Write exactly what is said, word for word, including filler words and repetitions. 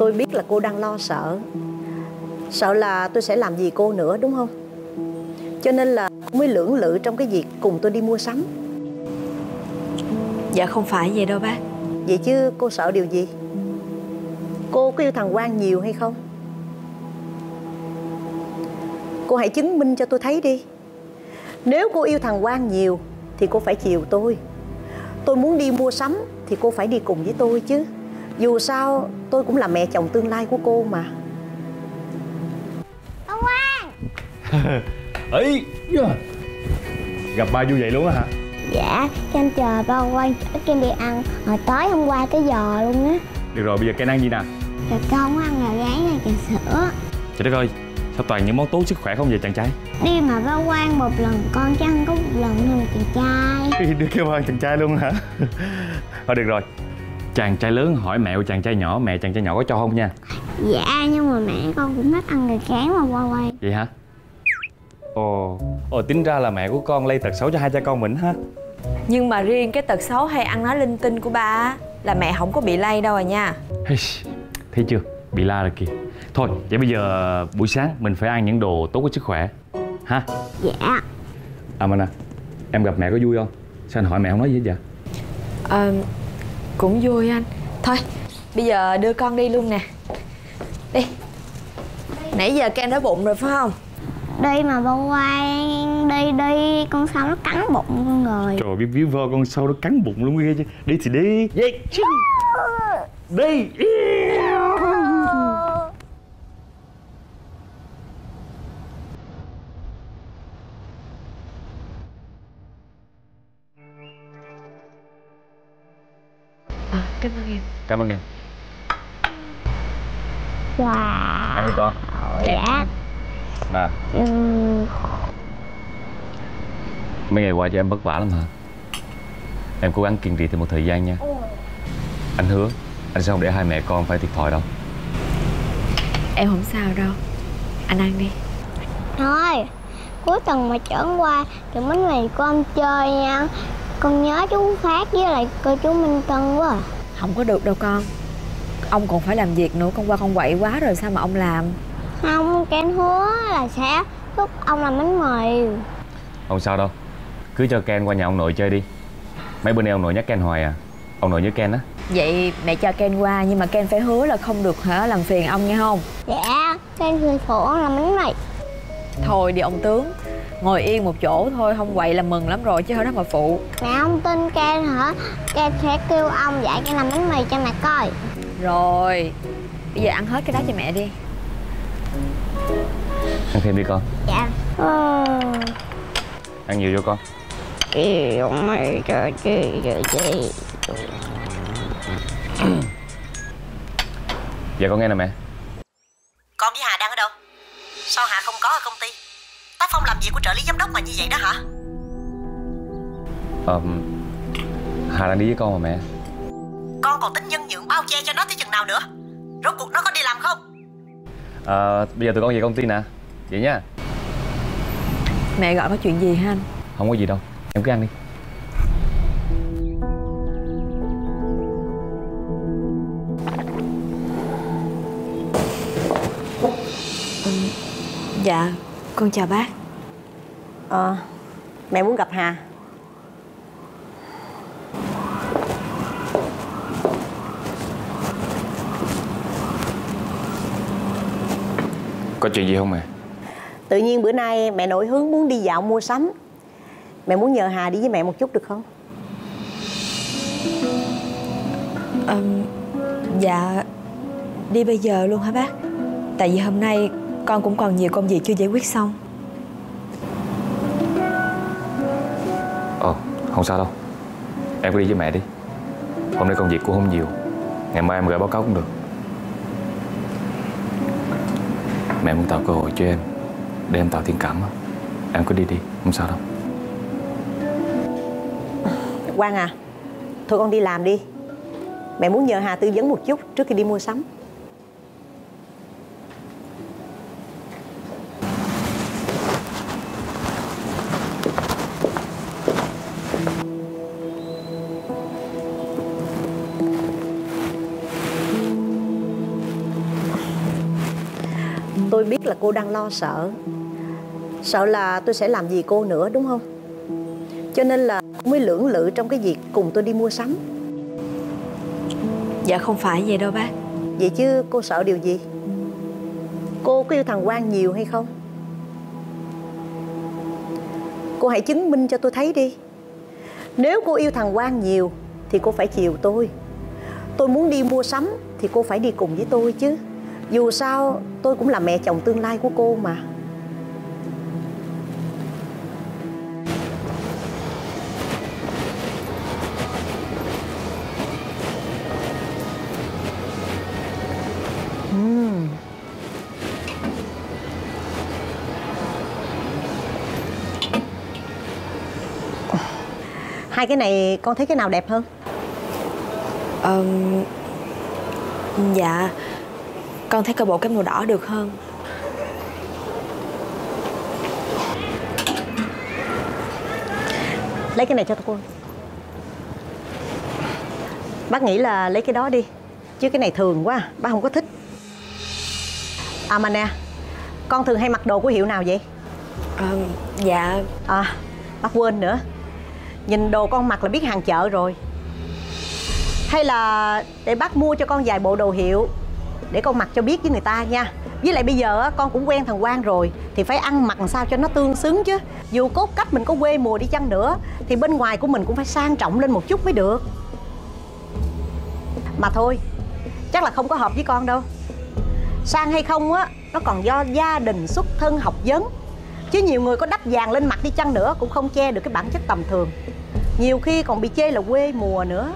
tôi biết là cô đang lo sợ, sợ là tôi sẽ làm gì cô nữa, đúng không? Cho nên là cô mới lưỡng lự trong cái việc cùng tôi đi mua sắm. Dạ không phải vậy đâu bác. Vậy chứ cô sợ điều gì? Cô có yêu thằng Quang nhiều hay không? Cô hãy chứng minh cho tôi thấy đi. Nếu cô yêu thằng Quang nhiều thì cô phải chiều tôi. Tôi muốn đi mua sắm thì cô phải đi cùng với tôi chứ. Dù sao tôi cũng là mẹ chồng tương lai của cô mà. Ông Quang. Ấy gặp ba vui vậy luôn á hả? Dạ, em chờ ba Quang ít em đi ăn. Hồi tối hôm qua tới giờ luôn á. Được rồi, bây giờ Ken ăn gì nè? Dạ con ăn là gái này trà sữa. Trời đất ơi, sao toàn những món tốt sức khỏe không vậy chàng trai? Đi mà ba Quang một lần con chứ ăn có một lần thôi mà chàng trai. Được kêu ba chàng trai luôn hả? Thôi được rồi, chàng trai lớn hỏi mẹ của chàng trai nhỏ, mẹ chàng trai nhỏ có cho không nha? Dạ, nhưng mà mẹ con cũng thích ăn người kháng mà qua quay. Vậy hả? Ồ, ồ tính ra là mẹ của con lây tật xấu cho hai cha con mình ha. Nhưng mà riêng cái tật xấu hay ăn nói linh tinh của ba là mẹ không có bị lây đâu à nha. Thấy chưa, bị la rồi kìa. Thôi, vậy bây giờ buổi sáng mình phải ăn những đồ tốt cho sức khỏe ha. Dạ. À Minh à, em gặp mẹ có vui không? Sao anh hỏi mẹ không nói gì hết vậy? Ờ, cũng vui anh. Thôi, bây giờ đưa con đi luôn nè. Đi. Nãy giờ Ken đói bụng rồi phải không? Đi mà ba Quang, đi đi, con sâu nó cắn bụng con rồi. Trời biết víu vơ con sâu nó cắn bụng luôn ghê chứ. Đi thì đi. Vậy. Đi. À, cảm ơn em. Cảm ơn em. Wow. Ăn đi con. Dạ. Nè. Ừ. Mấy ngày qua cho em vất vả lắm hả? Em cố gắng kiên trì thêm một thời gian nha. Ừ. Anh hứa anh sẽ không để hai mẹ con phải thiệt thòi đâu. Em không sao đâu. Anh ăn đi. Thôi, cuối tuần mà trởn qua thì mấy ngày con chơi nha. Con nhớ chú Phát với lại cô chú Minh Tân quá à. Không có được đâu con. Ông còn phải làm việc nữa. Con qua con quậy quá rồi sao mà ông làm. Không, Ken hứa là sẽ giúp ông làm bánh mì. Không sao đâu, cứ cho Ken qua nhà ông nội chơi đi. Mấy bữa nay ông nội nhắc Ken hoài à. Ông nội nhớ Ken á. Vậy mẹ cho Ken qua, nhưng mà Ken phải hứa là không được hả làm phiền ông nghe không? Dạ, Ken cười khổ làm bánh mì. Thôi đi ông tướng, ngồi yên một chỗ thôi, không quậy là mừng lắm rồi chứ hồi đó mà phụ. Mẹ không tin Ken hả? Ken sẽ kêu ông dạy Ken làm bánh mì cho mẹ coi. Rồi, bây giờ ăn hết cái đó cho mẹ đi. Ăn thêm đi con. Dạ. Ừ. Ăn nhiều vô con. Mày trời chi vậy chị. Dạ con nghe nè mẹ. Con với Hà đang ở đâu? Sao Hà không có ở công ty? Tác phong làm việc của trợ lý giám đốc mà như vậy đó hả? Ờ, Hà đang đi với con mà mẹ. Con còn tính nhân nhượng bao che cho nó tới chừng nào nữa? Rốt cuộc nó có đi làm không? À, bây giờ tụi con về công ty nè. Vậy nha. Mẹ gọi có chuyện gì hả anh? Không có gì đâu, em cứ ăn đi. Ừ, dạ, con chào bác. Ờ, à, mẹ muốn gặp Hà. Có chuyện gì không mẹ? Tự nhiên bữa nay mẹ nổi hứng muốn đi dạo mua sắm. Mẹ muốn nhờ Hà đi với mẹ một chút được không? À, dạ. Đi bây giờ luôn hả bác? Tại vì hôm nay con cũng còn nhiều công việc chưa giải quyết xong. Ờ, không sao đâu. Em cứ đi với mẹ đi. Hôm nay công việc cũng không nhiều. Ngày mai em gửi báo cáo cũng được. Mẹ muốn tạo cơ hội cho em để em tạo thiện cảm. Em cứ đi đi, không sao đâu. Quang à, thôi con đi làm đi. Mẹ muốn nhờ Hà tư vấn một chút trước khi đi mua sắm. tôi biết là cô đang lo sợ, sợ là tôi sẽ làm gì cô nữa, đúng không? Cho nên là cô mới lưỡng lự trong cái việc cùng tôi đi mua sắm. Dạ không phải vậy đâu bác. Vậy chứ cô sợ điều gì? Cô có yêu thằng Quang nhiều hay không? Cô hãy chứng minh cho tôi thấy đi. Nếu cô yêu thằng Quang nhiều thì cô phải chiều tôi. Tôi muốn đi mua sắm thì cô phải đi cùng với tôi chứ. Dù sao tôi cũng là mẹ chồng tương lai của cô mà. uhm. Hai cái này con thấy cái nào đẹp hơn? Ờ... Dạ con thấy coi bộ cái màu đỏ được hơn. Lấy cái này cho tôi. Bác nghĩ là lấy cái đó đi, chứ cái này thường quá, bác không có thích. À mà nè, con thường hay mặc đồ của hiệu nào vậy? Ờ... Dạ... À... Bác quên nữa. Nhìn đồ con mặc là biết hàng chợ rồi. Hay là để bác mua cho con vài bộ đồ hiệu để con mặc cho biết với người ta nha. Với lại bây giờ con cũng quen thằng Quang rồi thì phải ăn mặc làm sao cho nó tương xứng chứ. Dù cốt cách mình có quê mùa đi chăng nữa thì bên ngoài của mình cũng phải sang trọng lên một chút mới được. Mà thôi, chắc là không có hợp với con đâu. Sang hay không á, nó còn do gia đình, xuất thân, học vấn. Chứ nhiều người có đắp vàng lên mặt đi chăng nữa cũng không che được cái bản chất tầm thường. Nhiều khi còn bị chê là quê mùa nữa.